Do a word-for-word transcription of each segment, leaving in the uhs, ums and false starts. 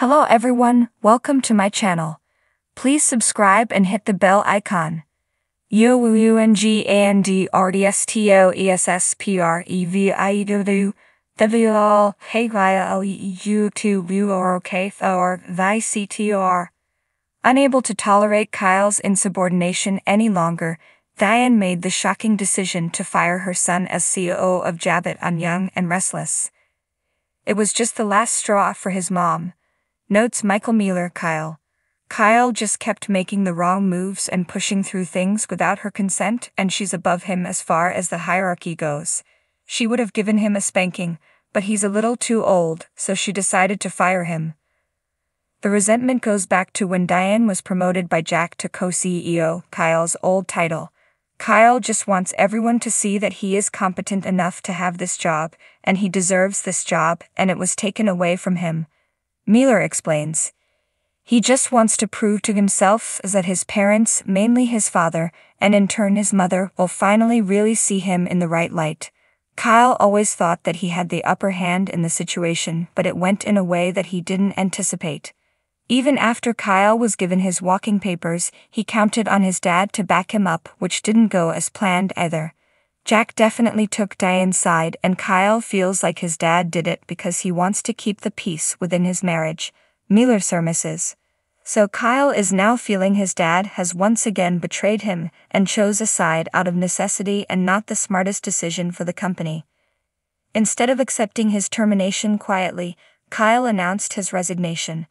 Hello everyone, welcome to my channel. Please subscribe and hit the bell icon. You and G and D R D S T O E S S P R E V I E W W L Hey Kyle L E U two U R O K T O R V I C T O R. Unable to tolerate Kyle's insubordination any longer, Diane made the shocking decision to fire her son as C E O of Jabot on Young and Restless. It was just the last straw for his mom. Notes Michael Mueller. Kyle. Kyle just kept making the wrong moves and pushing through things without her consent, and she's above him as far as the hierarchy goes. She would have given him a spanking, but he's a little too old, so she decided to fire him. The resentment goes back to when Diane was promoted by Jack to co-C E O, Kyle's old title. Kyle just wants everyone to see that he is competent enough to have this job, and he deserves this job, and it was taken away from him. Miller explains. He just wants to prove to himself that his parents, mainly his father, and in turn his mother, will finally really see him in the right light. Kyle always thought that he had the upper hand in the situation, but it went in a way that he didn't anticipate. Even after Kyle was given his walking papers, he counted on his dad to back him up, which didn't go as planned either. Jack definitely took Diane's side, and Kyle feels like his dad did it because he wants to keep the peace within his marriage. Miller surmises. So Kyle is now feeling his dad has once again betrayed him and chose a side out of necessity and not the smartest decision for the company. Instead of accepting his termination quietly, Kyle announced his resignation.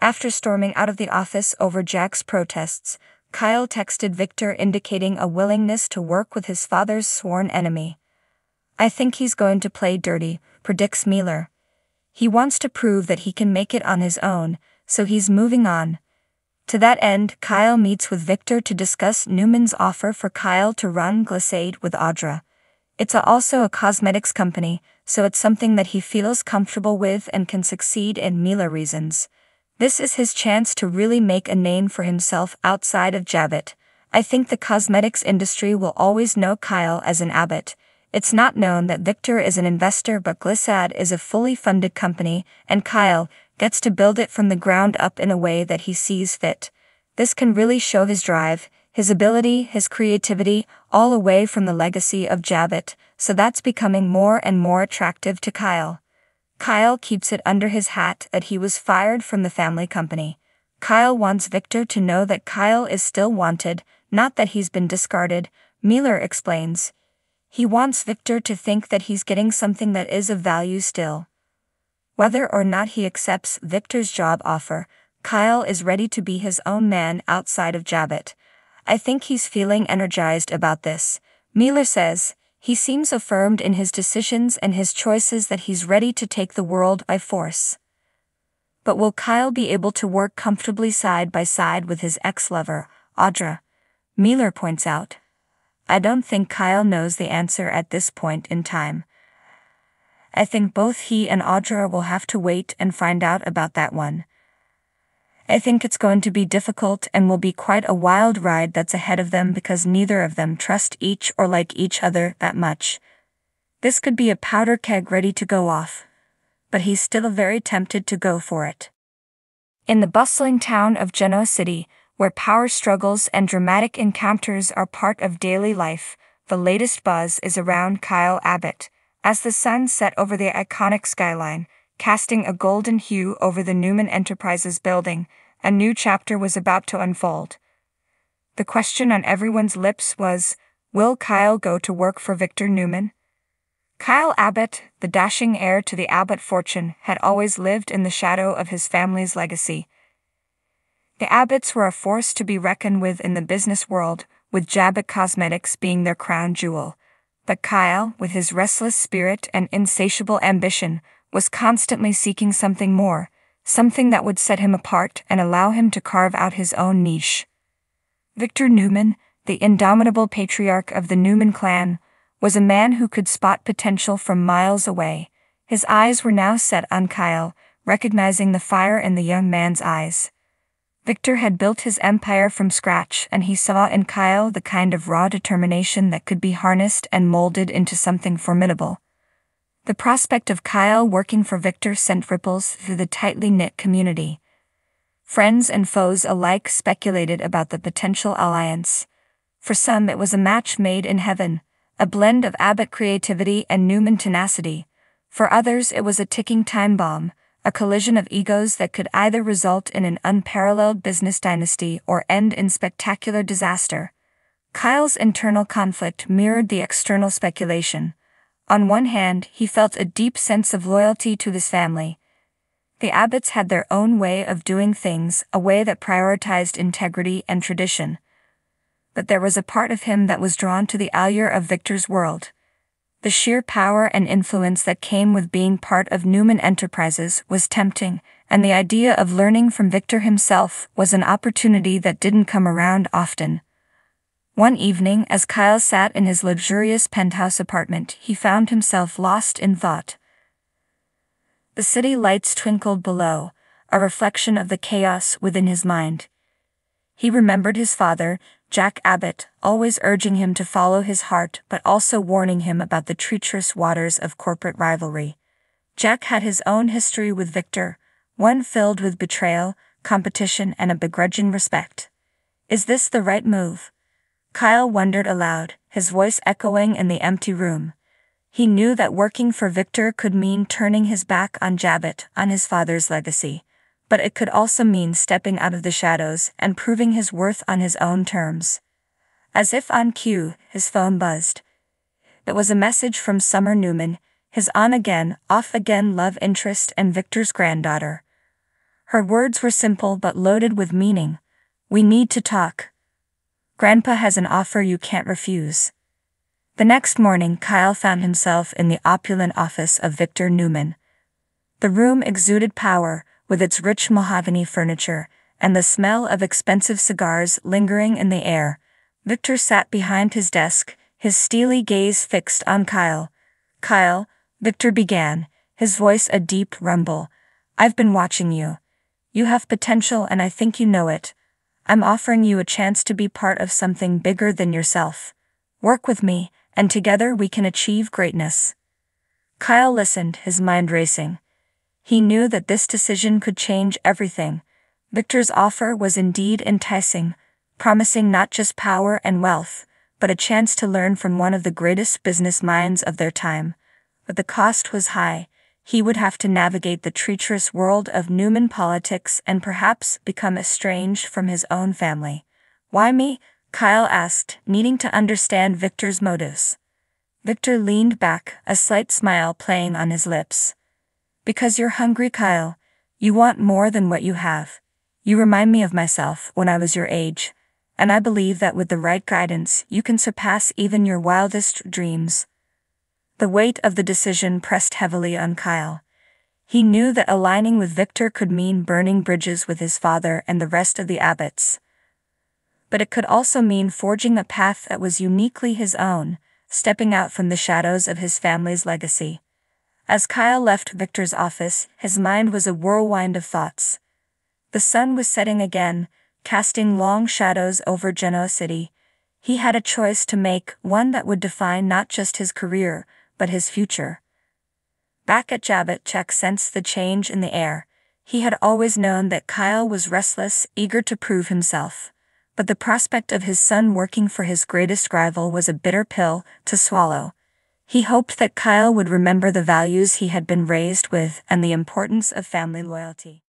After storming out of the office over Jack's protests, Kyle texted Victor indicating a willingness to work with his father's sworn enemy. I think he's going to play dirty, predicts Miller. He wants to prove that he can make it on his own, so he's moving on. To that end, Kyle meets with Victor to discuss Newman's offer for Kyle to run Glissade with Audra. It's a, also a cosmetics company, so it's something that he feels comfortable with and can succeed in. Miller reasons. This is his chance to really make a name for himself outside of Jabot. I think the cosmetics industry will always know Kyle as an Abbott. It's not known that Victor is an investor, but Glissade is a fully funded company, and Kyle gets to build it from the ground up in a way that he sees fit. This can really show his drive, his ability, his creativity, all away from the legacy of Jabot, so that's becoming more and more attractive to Kyle. Kyle keeps it under his hat that he was fired from the family company. Kyle wants Victor to know that Kyle is still wanted, not that he's been discarded, Miller explains. He wants Victor to think that he's getting something that is of value still. Whether or not he accepts Victor's job offer, Kyle is ready to be his own man outside of Jabot. I think he's feeling energized about this, Miller says. He seems affirmed in his decisions and his choices that he's ready to take the world by force. But will Kyle be able to work comfortably side by side with his ex-lover, Audra? Miller points out. I don't think Kyle knows the answer at this point in time. I think both he and Audra will have to wait and find out about that one. I think it's going to be difficult and will be quite a wild ride that's ahead of them because neither of them trust each or like each other that much. This could be a powder keg ready to go off, but he's still very tempted to go for it. In the bustling town of Genoa City, where power struggles and dramatic encounters are part of daily life, the latest buzz is around Kyle Abbott, as the sun set over the iconic skyline, casting a golden hue over the Newman Enterprises building, a new chapter was about to unfold. The question on everyone's lips was, will Kyle go to work for Victor Newman? Kyle Abbott, the dashing heir to the Abbott fortune, had always lived in the shadow of his family's legacy. The Abbotts were a force to be reckoned with in the business world, with Jabot Cosmetics being their crown jewel. But Kyle, with his restless spirit and insatiable ambition, was constantly seeking something more, something that would set him apart and allow him to carve out his own niche. Victor Newman, the indomitable patriarch of the Newman clan, was a man who could spot potential from miles away. His eyes were now set on Kyle, recognizing the fire in the young man's eyes. Victor had built his empire from scratch, and he saw in Kyle the kind of raw determination that could be harnessed and molded into something formidable. The prospect of Kyle working for Victor sent ripples through the tightly knit community. Friends and foes alike speculated about the potential alliance. For some it was a match made in heaven, a blend of Abbott creativity and Newman tenacity. For others it was a ticking time bomb, a collision of egos that could either result in an unparalleled business dynasty or end in spectacular disaster. Kyle's internal conflict mirrored the external speculation. On one hand, he felt a deep sense of loyalty to his family. The Abbotts had their own way of doing things, a way that prioritized integrity and tradition. But there was a part of him that was drawn to the allure of Victor's world. The sheer power and influence that came with being part of Newman Enterprises was tempting, and the idea of learning from Victor himself was an opportunity that didn't come around often. One evening, as Kyle sat in his luxurious penthouse apartment, he found himself lost in thought. The city lights twinkled below, a reflection of the chaos within his mind. He remembered his father, Jack Abbott, always urging him to follow his heart but also warning him about the treacherous waters of corporate rivalry. Jack had his own history with Victor, one filled with betrayal, competition, and a begrudging respect. Is this the right move? Kyle wondered aloud, his voice echoing in the empty room. He knew that working for Victor could mean turning his back on Jabot, on his father's legacy, but it could also mean stepping out of the shadows and proving his worth on his own terms. As if on cue, his phone buzzed. It was a message from Summer Newman, his on-again, off-again love interest and Victor's granddaughter. Her words were simple but loaded with meaning. "We need to talk. Grandpa has an offer you can't refuse." The next morning, Kyle found himself in the opulent office of Victor Newman. The room exuded power, with its rich mahogany furniture, and the smell of expensive cigars lingering in the air. Victor sat behind his desk, his steely gaze fixed on Kyle. "Kyle," Victor began, his voice a deep rumble, "I've been watching you. You have potential and I think you know it. I'm offering you a chance to be part of something bigger than yourself. Work with me, and together we can achieve greatness." Kyle listened, his mind racing. He knew that this decision could change everything. Victor's offer was indeed enticing, promising not just power and wealth, but a chance to learn from one of the greatest business minds of their time. But the cost was high. He would have to navigate the treacherous world of Newman politics and perhaps become estranged from his own family. "Why me?" Kyle asked, needing to understand Victor's motives. Victor leaned back, a slight smile playing on his lips. "Because you're hungry, Kyle. You want more than what you have. You remind me of myself when I was your age, and I believe that with the right guidance you can surpass even your wildest dreams." The weight of the decision pressed heavily on Kyle. He knew that aligning with Victor could mean burning bridges with his father and the rest of the Abbotts. But it could also mean forging a path that was uniquely his own, stepping out from the shadows of his family's legacy. As Kyle left Victor's office, his mind was a whirlwind of thoughts. The sun was setting again, casting long shadows over Genoa City. He had a choice to make, one that would define not just his career, but his future. Back at Jabot, Jack sensed the change in the air. He had always known that Kyle was restless, eager to prove himself. But the prospect of his son working for his greatest rival was a bitter pill to swallow. He hoped that Kyle would remember the values he had been raised with and the importance of family loyalty.